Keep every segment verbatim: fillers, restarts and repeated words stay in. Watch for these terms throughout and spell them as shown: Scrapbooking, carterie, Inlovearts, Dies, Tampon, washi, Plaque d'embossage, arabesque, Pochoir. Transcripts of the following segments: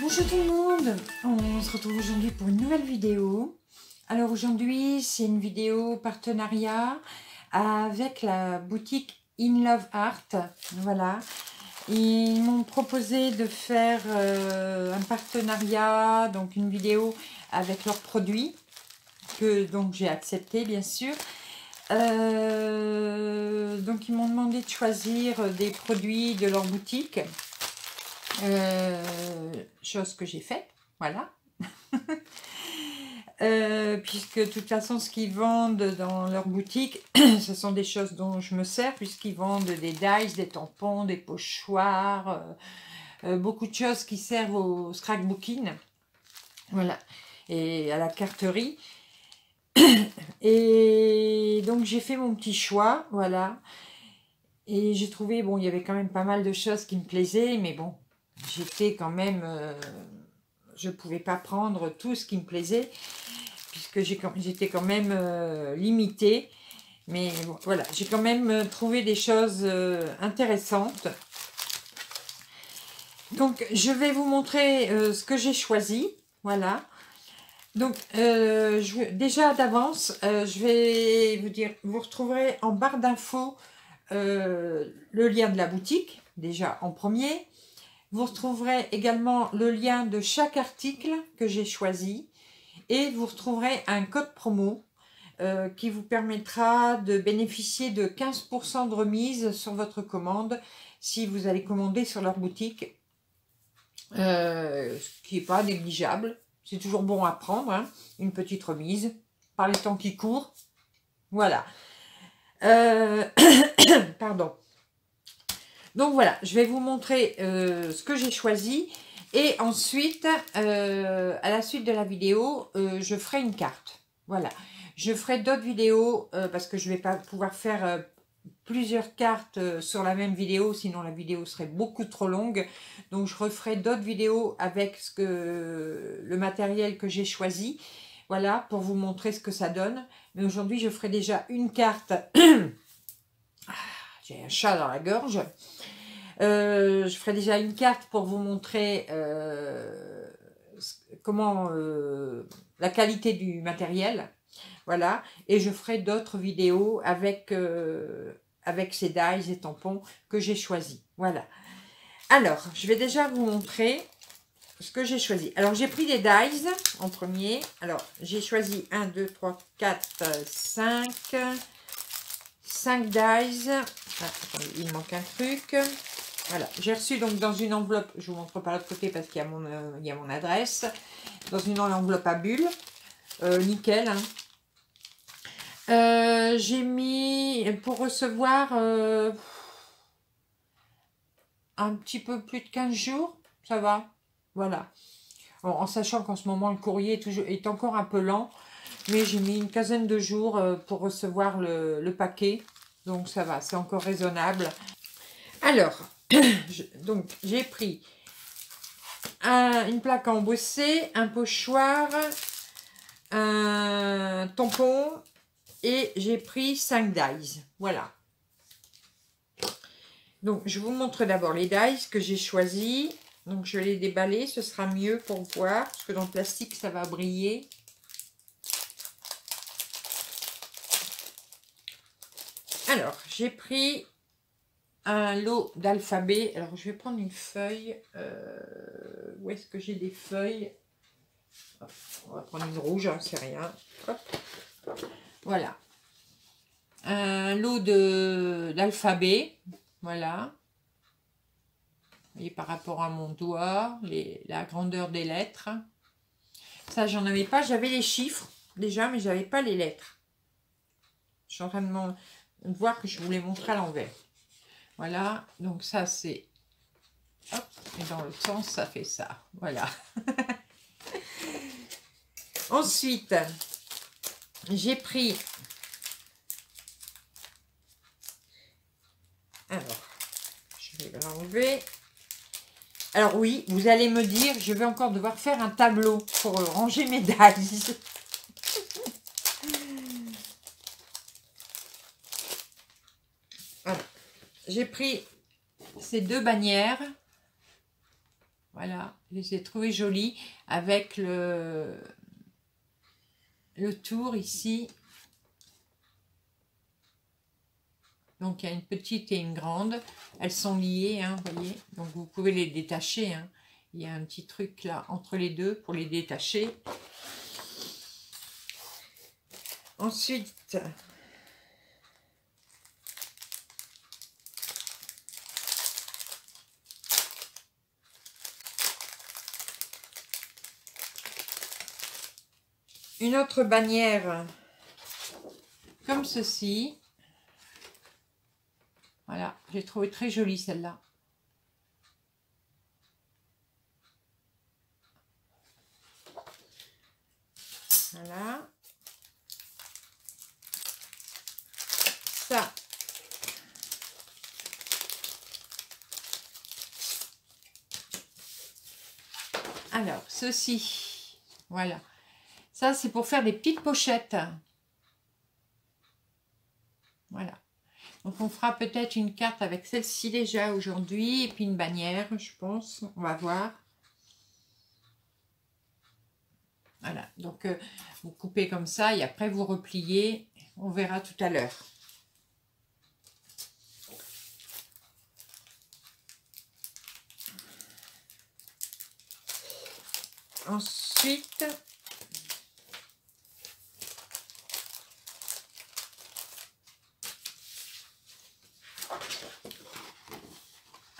Bonjour tout le monde, on se retrouve aujourd'hui pour une nouvelle vidéo. Alors aujourd'hui c'est une vidéo partenariat avec la boutique Inlovearts. Voilà, ils m'ont proposé de faire euh, un partenariat, donc une vidéo avec leurs produits que donc j'ai accepté bien sûr. Euh, donc ils m'ont demandé de choisir des produits de leur boutique. Euh, chose que j'ai faite, voilà. euh, puisque de toute façon ce qu'ils vendent dans leur boutique ce sont des choses dont je me sers, puisqu'ils vendent des dies, des tampons, des pochoirs, euh, euh, beaucoup de choses qui servent au scrapbooking, voilà, et à la carterie. Et donc j'ai fait mon petit choix, voilà, et j'ai trouvé, bon, il y avait quand même pas mal de choses qui me plaisaient, mais bon, j'étais quand même, euh, je ne pouvais pas prendre tout ce qui me plaisait, puisque j'étais quand même euh, limitée. Mais bon, voilà, j'ai quand même trouvé des choses euh, intéressantes. Donc, je vais vous montrer euh, ce que j'ai choisi. Voilà. Donc, euh, je, déjà d'avance, euh, je vais vous dire, vous retrouverez en barre d'infos euh, le lien de la boutique, déjà en premier. Vous retrouverez également le lien de chaque article que j'ai choisi et vous retrouverez un code promo euh, qui vous permettra de bénéficier de quinze pour cent de remise sur votre commande si vous allez commander sur leur boutique, euh, ce qui n'est pas négligeable. C'est toujours bon à prendre, hein, une petite remise par les temps qui courent. Voilà. Euh... Pardon. Donc voilà, je vais vous montrer euh, ce que j'ai choisi et ensuite, euh, à la suite de la vidéo, euh, je ferai une carte. Voilà, je ferai d'autres vidéos euh, parce que je ne vais pas pouvoir faire euh, plusieurs cartes euh, sur la même vidéo, sinon la vidéo serait beaucoup trop longue. Donc je referai d'autres vidéos avec ce que, le matériel que j'ai choisi, voilà, pour vous montrer ce que ça donne. Mais aujourd'hui, je ferai déjà une carte... J'ai un chat dans la gorge. Euh, je ferai déjà une carte pour vous montrer euh, comment euh, la qualité du matériel. Voilà. Et je ferai d'autres vidéos avec, euh, avec ces dies et tampons que j'ai choisis. Voilà. Alors, je vais déjà vous montrer ce que j'ai choisi. Alors, j'ai pris des dies en premier. Alors, j'ai choisi un, deux, trois, quatre, cinq, cinq dies. Ah, attendez, il manque un truc. Voilà, j'ai reçu donc dans une enveloppe, je vous montre par l'autre côté parce qu'il y a mon, euh, il y a mon adresse, dans une enveloppe à bulles, euh, nickel, hein. Euh, j'ai mis pour recevoir euh, un petit peu plus de quinze jours, ça va, voilà. Bon, en sachant qu'en ce moment le courrier est, toujours, est encore un peu lent, mais j'ai mis une quinzaine de jours euh, pour recevoir le, le paquet. Donc ça va, c'est encore raisonnable. Alors, je, donc j'ai pris un, une plaque à embosser, un pochoir, un tampon et j'ai pris cinq dies. Voilà. Donc je vous montre d'abord les dies que j'ai choisis. Donc je vais les déballer, ce sera mieux pour voir parce que dans le plastique ça va briller. Alors, j'ai pris un lot d'alphabet. Alors, je vais prendre une feuille. Euh, où est-ce que j'ai des feuilles? Hop, on va prendre une rouge, hein, c'est rien. Hop. Voilà. Un lot d'alphabet. Voilà. Vous voyez par rapport à mon doigt, les, la grandeur des lettres. Ça, j'en avais pas. J'avais les chiffres déjà, mais j'avais pas les lettres. Je suis en train de m'en... voir que je vous les montre à l'envers. Voilà, donc ça c'est... Hop, et dans l'autre sens, ça fait ça. Voilà. Ensuite, j'ai pris... Alors, je vais l'enlever. Alors oui, vous allez me dire, je vais encore devoir faire un tableau pour ranger mes dies. J'ai pris ces deux bannières. Voilà, je les ai trouvés jolis avec le, le tour ici. Donc, il y a une petite et une grande. Elles sont liées, hein, vous voyez. Donc, vous pouvez les détacher. Hein. Il y a un petit truc là entre les deux pour les détacher. Ensuite, une autre bannière comme ceci. Voilà, j'ai trouvé très jolie celle-là. Voilà. Ça. Alors, ceci. Voilà. Ça, c'est pour faire des petites pochettes. Voilà. Donc, on fera peut-être une carte avec celle-ci déjà aujourd'hui. Et puis, une bannière, je pense. On va voir. Voilà. Donc, euh, vous coupez comme ça. Et après, vous repliez. On verra tout à l'heure. Ensuite...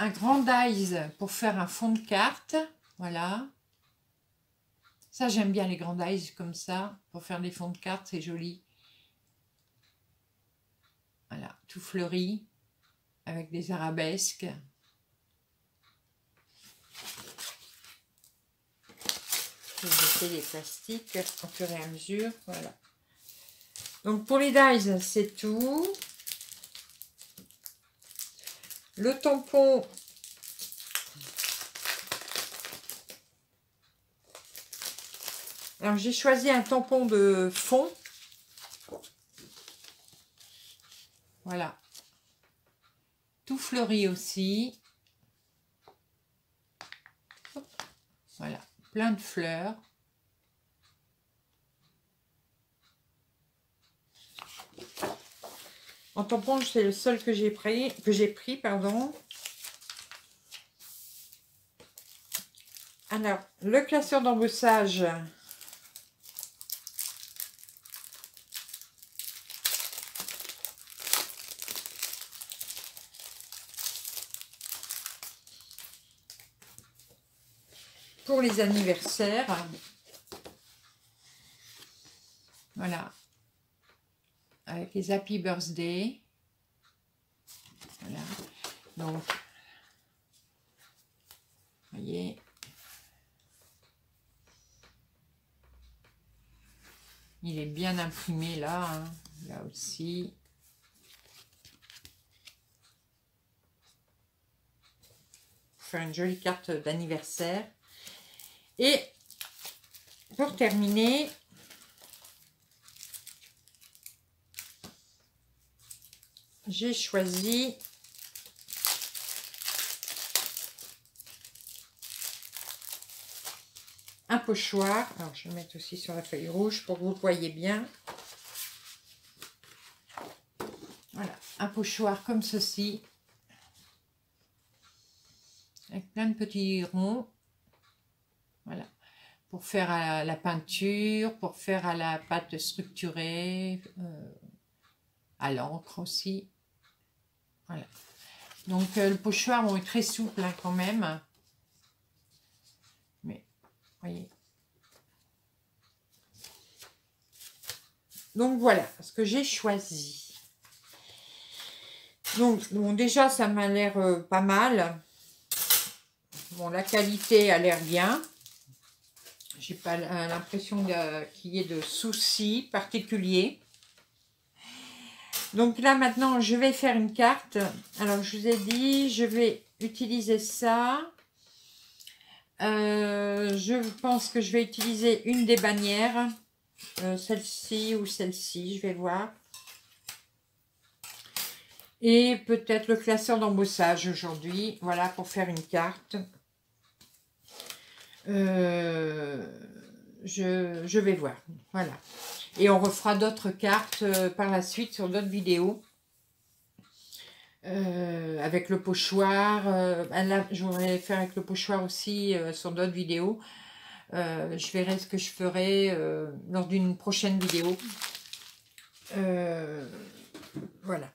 un grand dies pour faire un fond de carte. Voilà. Ça, j'aime bien les grands dies comme ça. Pour faire des fonds de carte, c'est joli. Voilà, tout fleuri. Avec des arabesques. Je vais jeter les plastiques au fur et à mesure. Voilà. Donc, pour les dies, c'est tout. Le tampon, alors j'ai choisi un tampon de fond, voilà, tout fleuri aussi, voilà, plein de fleurs. En tampon, c'est le seul que j'ai pris, que j'ai pris, pardon. Alors, le classeur d'embossage. Pour les anniversaires. Voilà. Avec les Happy Birthday. Voilà. Donc, vous voyez, il est bien imprimé là, hein, là aussi. Faire une jolie carte d'anniversaire. Et pour terminer, j'ai choisi un pochoir. Alors, je vais mettre aussi sur la feuille rouge pour que vous voyez bien. Voilà, un pochoir comme ceci. Avec plein de petits ronds. Voilà. Pour faire à la peinture, pour faire à la pâte structurée, euh, à l'encre aussi. Voilà. Donc, euh, le pochoir, bon, est très souple, hein, quand même. Mais, voyez. Donc, voilà ce que j'ai choisi. Donc, bon, déjà, ça m'a l'air euh, pas mal. Bon, la qualité a l'air bien. J'ai pas l'impression qu'il y ait de soucis particuliers. Donc là, maintenant, je vais faire une carte. Alors, je vous ai dit, je vais utiliser ça. Euh, je pense que je vais utiliser une des bannières. Euh, celle-ci ou celle-ci, je vais voir. Et peut-être le classeur d'embossage aujourd'hui. Voilà, pour faire une carte. Euh, je, je vais voir. Voilà. Et on refera d'autres cartes par la suite sur d'autres vidéos. Euh, avec le pochoir. Euh, là, je voudrais faire avec le pochoir aussi euh, sur d'autres vidéos. Euh, je verrai ce que je ferai euh, lors d'une prochaine vidéo. Euh, voilà.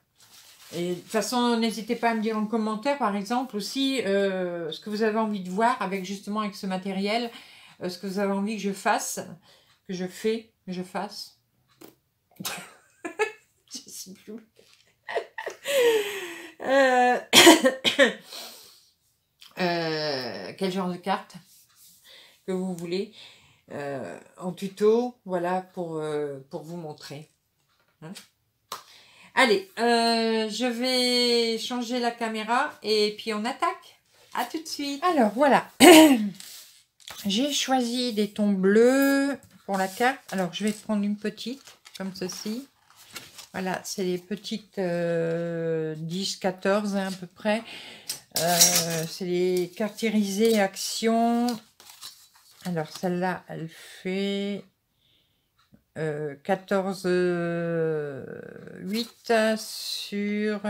Et de toute façon, n'hésitez pas à me dire en commentaire, par exemple, aussi euh, ce que vous avez envie de voir avec justement avec ce matériel, euh, ce que vous avez envie que je fasse, que je fais, que je fasse. Je sais plus. Euh, euh, quel genre de carte que vous voulez euh, en tuto, voilà, pour, euh, pour vous montrer, hein. Allez, euh, je vais changer la caméra et puis on attaque. À tout de suite. Alors voilà, j'ai choisi des tons bleus pour la carte. Alors je vais prendre une petite comme ceci. Voilà, c'est les petites euh, dix quatorze hein, à peu près. Euh, c'est les cartes irisées Action. Alors, celle-là, elle fait euh, quatorze virgule huit sur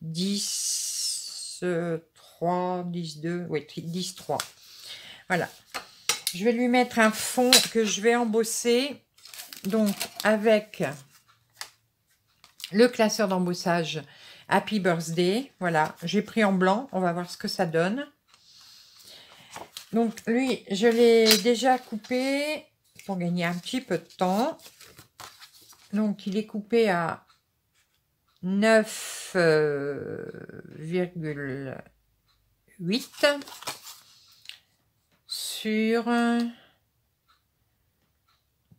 dix virgule trois, dix virgule deux. Oui, dix virgule trois. Voilà. Je vais lui mettre un fond que je vais embosser. Donc, avec le classeur d'embossage Happy Birthday. Voilà, j'ai pris en blanc. On va voir ce que ça donne. Donc, lui, je l'ai déjà coupé pour gagner un petit peu de temps. Donc, il est coupé à neuf virgule huit sur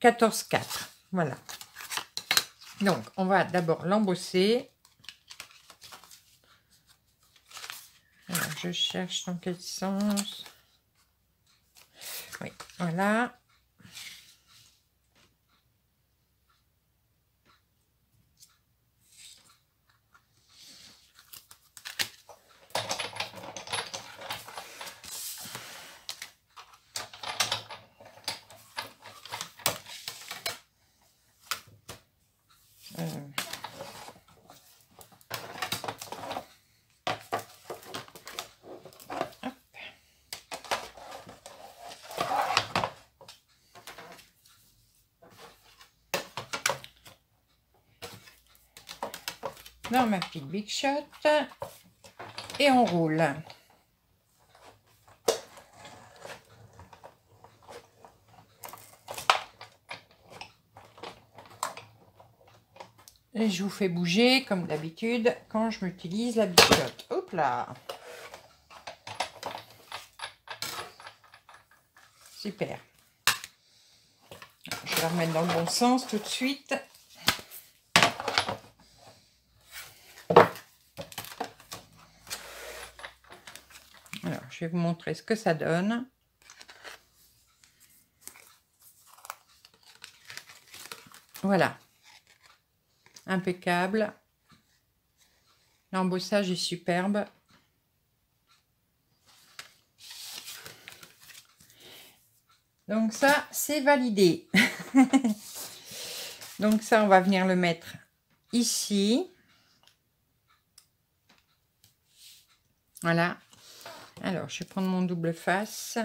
quatorze virgule quatre. Voilà. Donc, on va d'abord l'embosser. Je cherche dans quel sens. Oui, voilà. Dans ma petite Big Shot et on roule. Et je vous fais bouger comme d'habitude quand je m'utilise la Big Shot. Hop là. Super. Je vais la remettre dans le bon sens tout de suite. Je vais vous montrer ce que ça donne. Voilà. Impeccable. L'embossage est superbe. Donc ça, c'est validé. Donc ça, on va venir le mettre ici. Voilà. Alors, je vais prendre mon double face.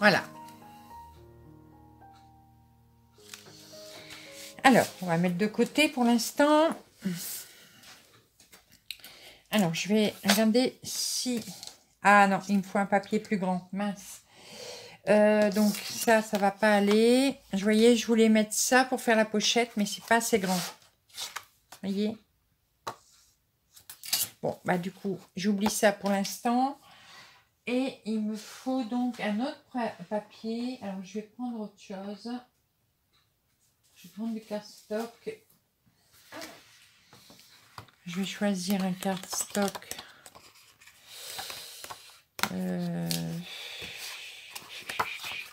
Voilà. Alors, on va mettre de côté pour l'instant. Alors, je vais regarder si... Ah non, il me faut un papier plus grand. Mince. Euh, donc ça, ça va pas aller. Je voyais, je voulais mettre ça pour faire la pochette, mais c'est pas assez grand. Vous voyez? Bon, bah du coup, j'oublie ça pour l'instant. Et il me faut donc un autre papier. Alors, je vais prendre autre chose. Je vais prendre du cardstock. Je vais choisir un cardstock. Euh...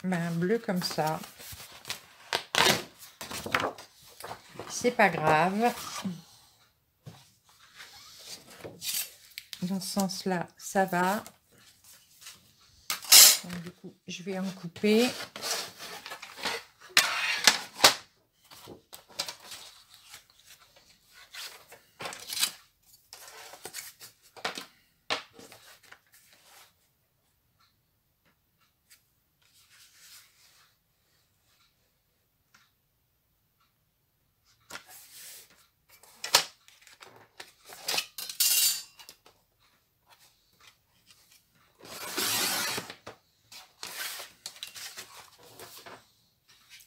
Ben, un bleu comme ça. C'est pas grave. Dans ce sens-là, ça va. Donc, du coup, je vais en couper.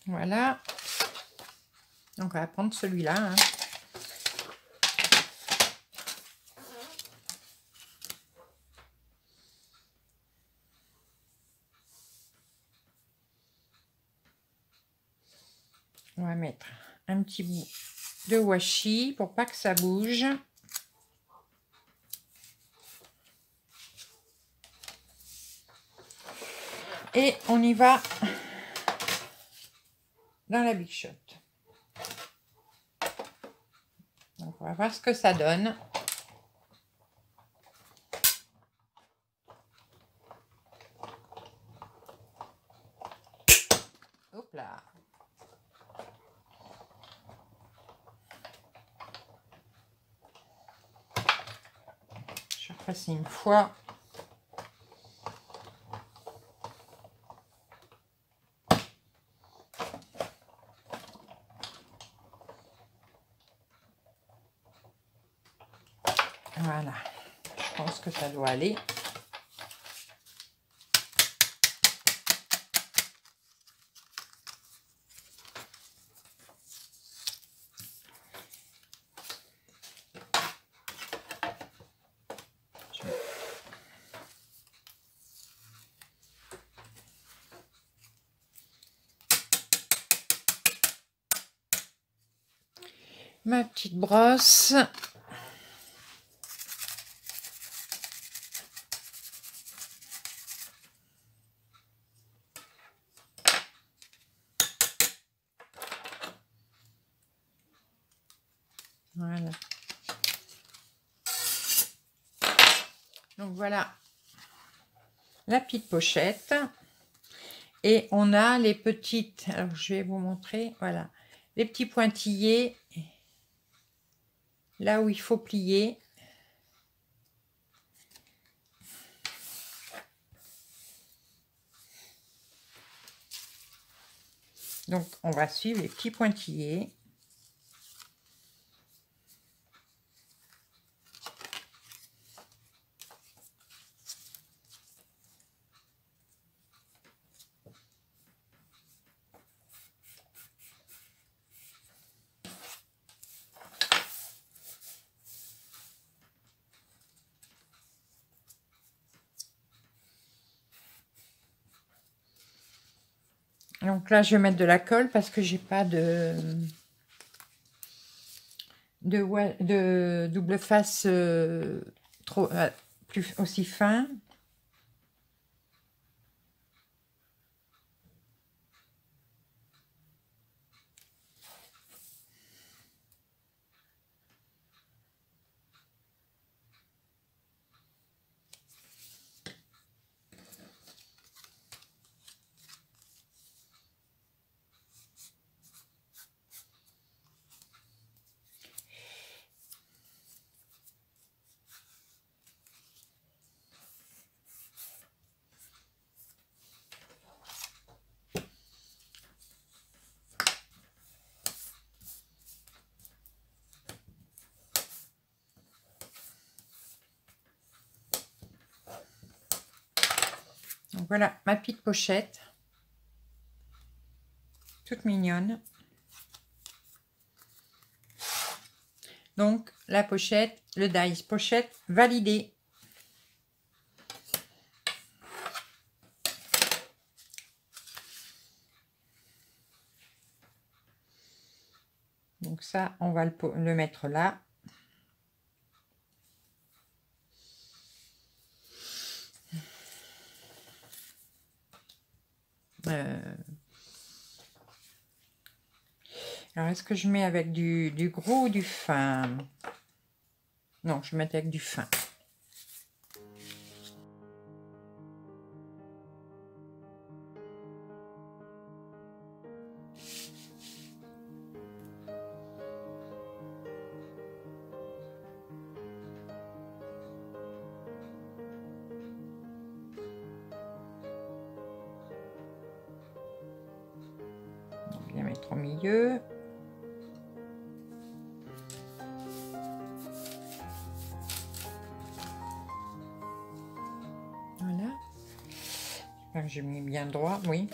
Voilà, donc on va prendre celui-là. Hein. On va mettre un petit bout de washi pour pas que ça bouge. Et on y va. Dans la Big Shot. Donc, on va voir ce que ça donne. Hop là. Je vais repasser une fois. Voilà, je pense que ça doit aller. Ma petite brosse. Voilà. Donc voilà la petite pochette. Et on a les petites. Alors je vais vous montrer. Voilà. Les petits pointillés. Là où il faut plier. Donc on va suivre les petits pointillés. Donc là, je vais mettre de la colle parce que j'ai pas de, de, de double face euh, trop, euh, plus aussi fin. Donc voilà ma petite pochette, toute mignonne. Donc la pochette, le dice pochette validé. Donc ça, on va le, le mettre là. Euh... Alors, est-ce que je mets avec du, du gros ou du fin? Non, je vais mettre avec du fin. On va mettre au milieu. Voilà. J'ai mis bien droit, oui.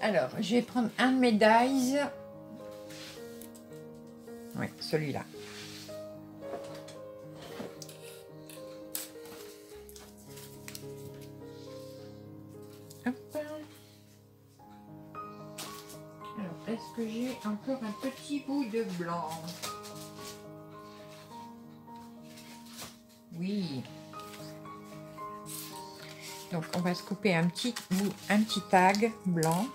Alors, je vais prendre un de mes dies. Oui, celui-là. Est-ce que j'ai encore un petit bout de blanc? Oui. Donc on va se couper un petit bout, un petit tag blanc.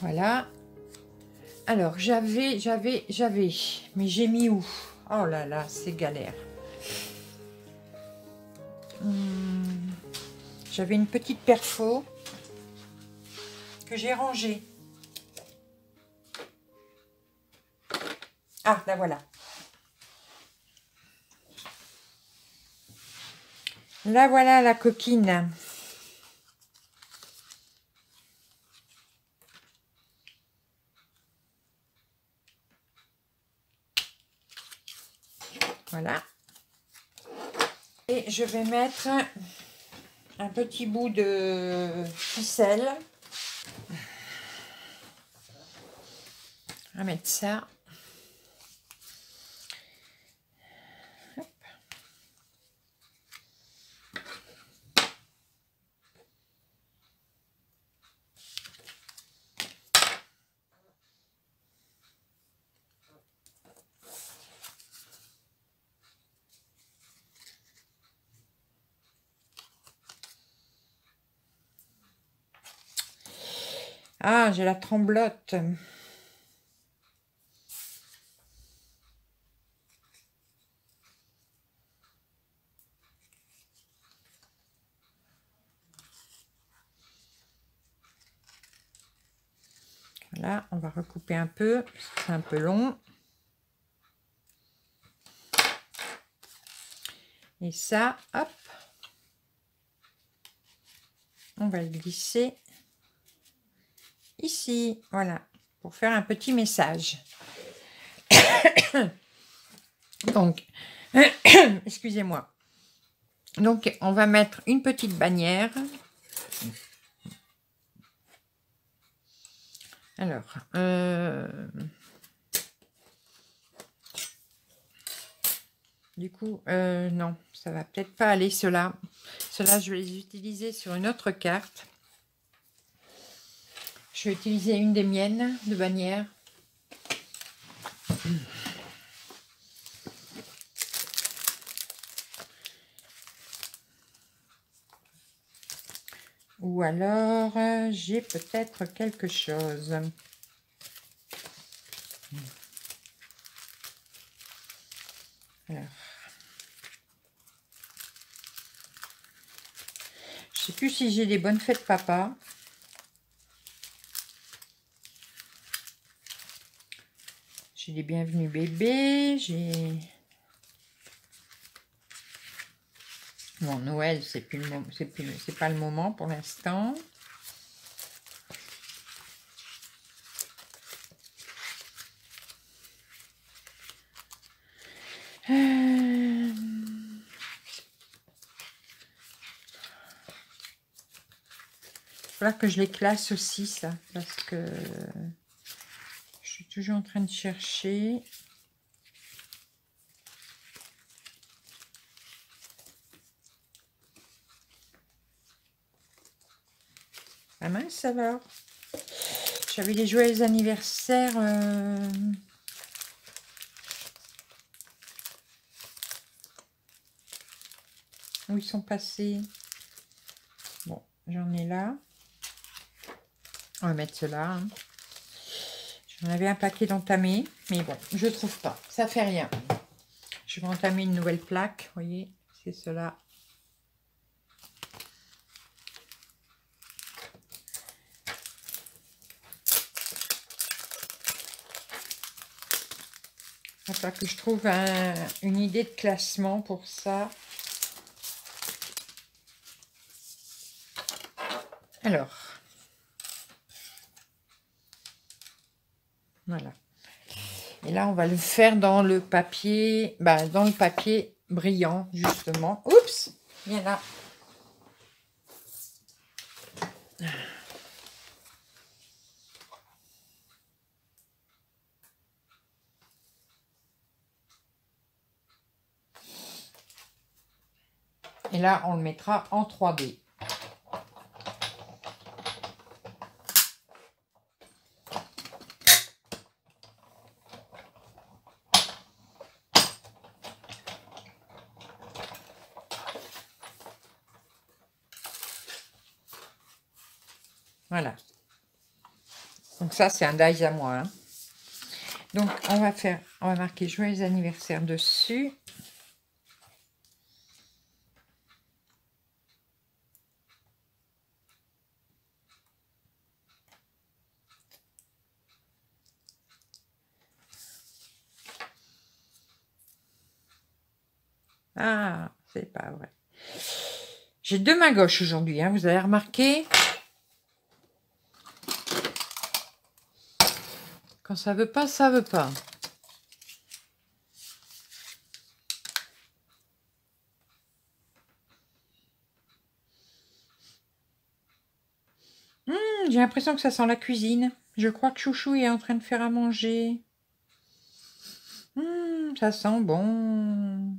Voilà. Alors, j'avais, j'avais, j'avais. Mais j'ai mis où? Oh là là, c'est galère. Hum, j'avais une petite perfo que j'ai rangée. Ah, la voilà. La voilà, la coquine. Voilà. Et je vais mettre un petit bout de ficelle. On va mettre ça. Hop. Ah, j'ai la tremblote. Voilà, on va recouper un peu, c'est un peu long. Et ça, hop, on va le glisser ici, voilà, pour faire un petit message. Donc, excusez-moi. Donc, on va mettre une petite bannière. Alors, euh, du coup, euh, non, ça va peut-être pas aller, ceux-là. Ceux-là, je vais les utiliser sur une autre carte. Je vais utiliser une des miennes de bannière. Ou alors, j'ai peut-être quelque chose. Alors. Je ne sais plus si j'ai des bonnes fêtes papa. J'ai des bienvenus bébés, j'ai... Bon, Noël, c'est plus le moment, c'est plus, c'est pas le moment pour l'instant. Euh... Voilà que je les classe aussi, ça, parce que je suis toujours en train de chercher. Ah mince alors, j'avais les joyeux anniversaires. Euh... Où ils sont passés? Bon, j'en ai là. On va mettre cela. Hein. J'en avais un paquet d'entamés, mais bon, je trouve pas. Ça fait rien. Je vais entamer une nouvelle plaque. Vous voyez, c'est cela. Enfin, que je trouve un, une idée de classement pour ça. Alors, voilà. Et là, on va le faire dans le papier, ben, dans le papier brillant, justement. Oups, il y en a. Et là, on le mettra en trois D. Voilà. Donc ça, c'est un die à moi. Hein. Donc, on va faire, on va marquer joyeux anniversaire dessus. Ah, c'est pas vrai. J'ai deux mains gauches aujourd'hui, hein, vous avez remarqué. Quand ça veut pas, ça veut pas. Mmh, j'ai l'impression que ça sent la cuisine. Je crois que Chouchou est en train de faire à manger. Mmh, ça sent bon.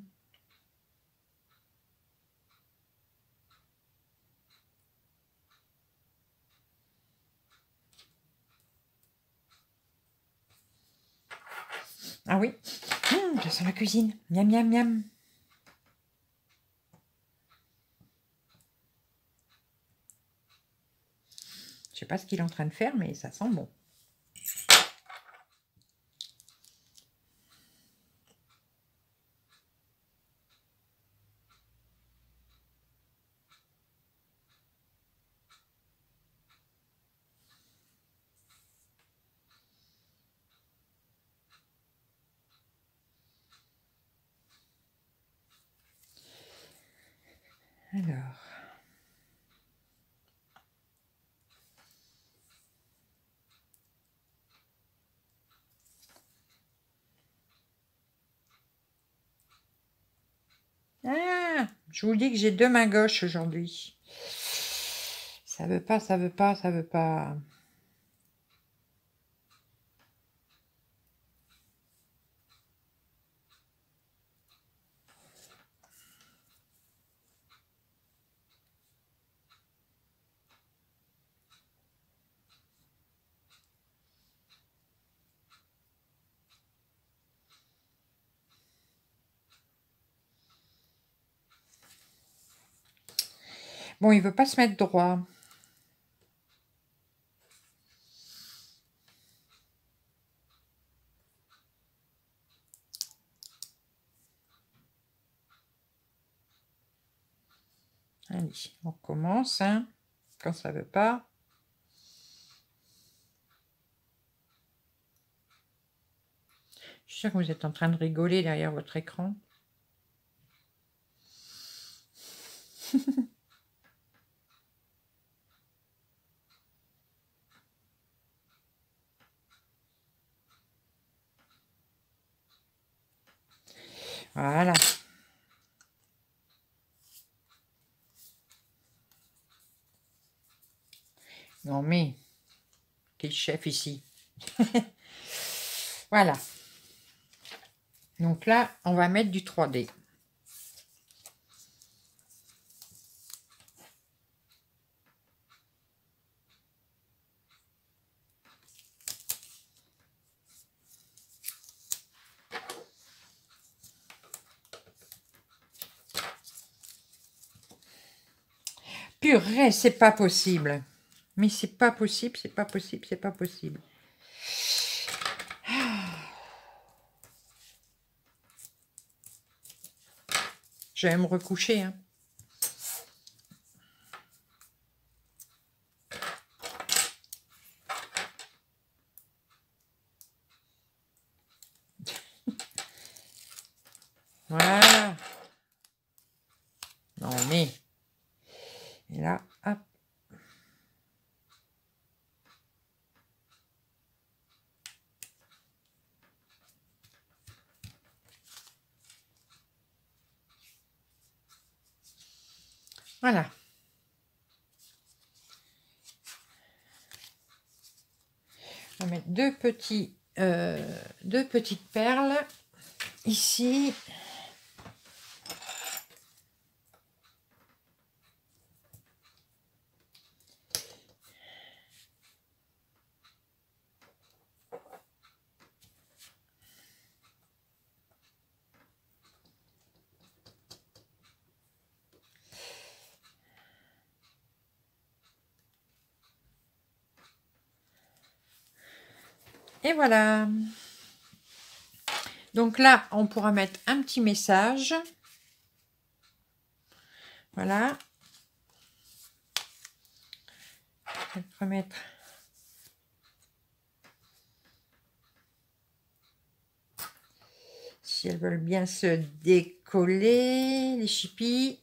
Ah oui, mmh, ça sent la cuisine. Miam, miam, miam. Je sais pas ce qu'il est en train de faire, mais ça sent bon. Alors, ah, je vous dis que j'ai deux mains gauches aujourd'hui. Ça veut pas, ça veut pas, ça veut pas. Bon, il ne veut pas se mettre droit. Allez, on commence, hein, quand ça ne veut pas. suis sûre que vous êtes en train de rigoler derrière votre écran. Voilà. Non mais, quel chef ici. Voilà. Donc là, on va mettre du trois D. Purée, c'est pas possible. Mais c'est pas possible, c'est pas possible, c'est pas possible. Je vais me recoucher. Hein. Voilà. Non mais. Et là, hop. Voilà. On va mettre deux, petits, euh, deux petites perles ici. Et voilà. Donc là, on pourra mettre un petit message. Voilà. Je vais remettre. Si elles veulent bien se décoller, les chippies.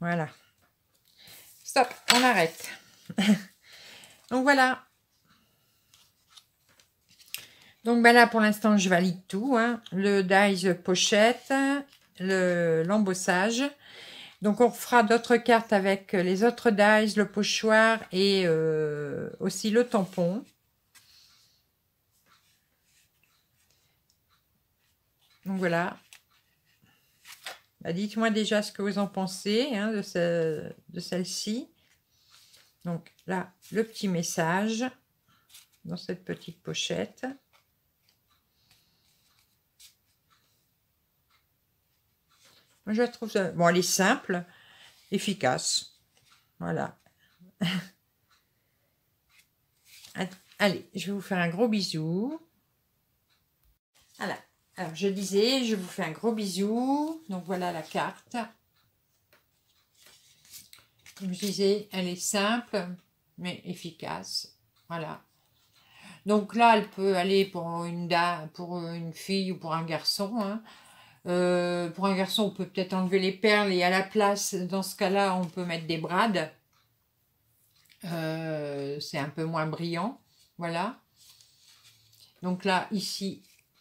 Voilà. Stop, on arrête. Donc voilà. Donc ben là, pour l'instant, je valide tout. Hein. Le dies pochette, l'embossage. Le, Donc on fera d'autres cartes avec les autres dies, le pochoir et euh, aussi le tampon. Donc voilà. Bah, dites-moi déjà ce que vous en pensez hein, de, ce, de celle-ci. Donc là, le petit message dans cette petite pochette. Moi, je trouve ça... Bon, elle est simple, efficace. Voilà. Allez, je vais vous faire un gros bisou. Voilà. Alors, je disais, je vous fais un gros bisou. Donc, voilà la carte. Comme je disais, elle est simple, mais efficace. Voilà. Donc là, elle peut aller pour une, dame, pour une fille ou pour un garçon. Hein. Euh, pour un garçon, on peut peut-être enlever les perles et à la place, dans ce cas-là, on peut mettre des brades. Euh, C'est un peu moins brillant. Voilà. Donc là, ici...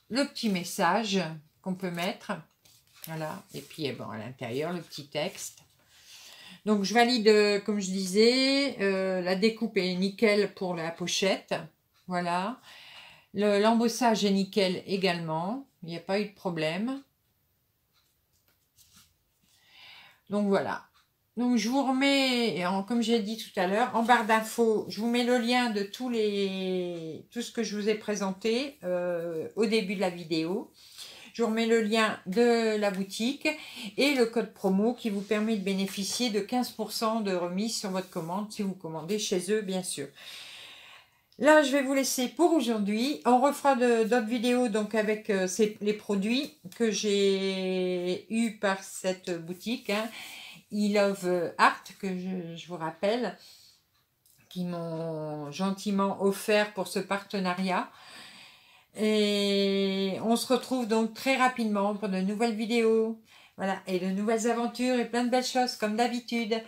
le petit message qu'on peut mettre, voilà, et puis eh ben, à l'intérieur, le petit texte. Donc, je valide, euh, comme je disais, euh, la découpe est nickel pour la pochette, voilà. L'embossage Le, est nickel également, il n'y a pas eu de problème. Donc, voilà. Donc, je vous remets, en, comme j'ai dit tout à l'heure, en barre d'infos, je vous mets le lien de tous les, tout ce que je vous ai présenté euh, au début de la vidéo. Je vous remets le lien de la boutique et le code promo qui vous permet de bénéficier de quinze pour cent de remise sur votre commande si vous commandez chez eux, bien sûr. Là, je vais vous laisser pour aujourd'hui. On refera d'autres vidéos donc avec euh, ces, les produits que j'ai eus par cette boutique, hein, Inlovearts, que je, je vous rappelle, qui m'ont gentiment offert pour ce partenariat. Et on se retrouve donc très rapidement pour de nouvelles vidéos, voilà, et de nouvelles aventures et plein de belles choses comme d'habitude.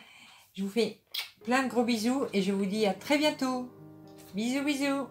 Je vous fais plein de gros bisous et je vous dis à très bientôt. Bisous, bisous.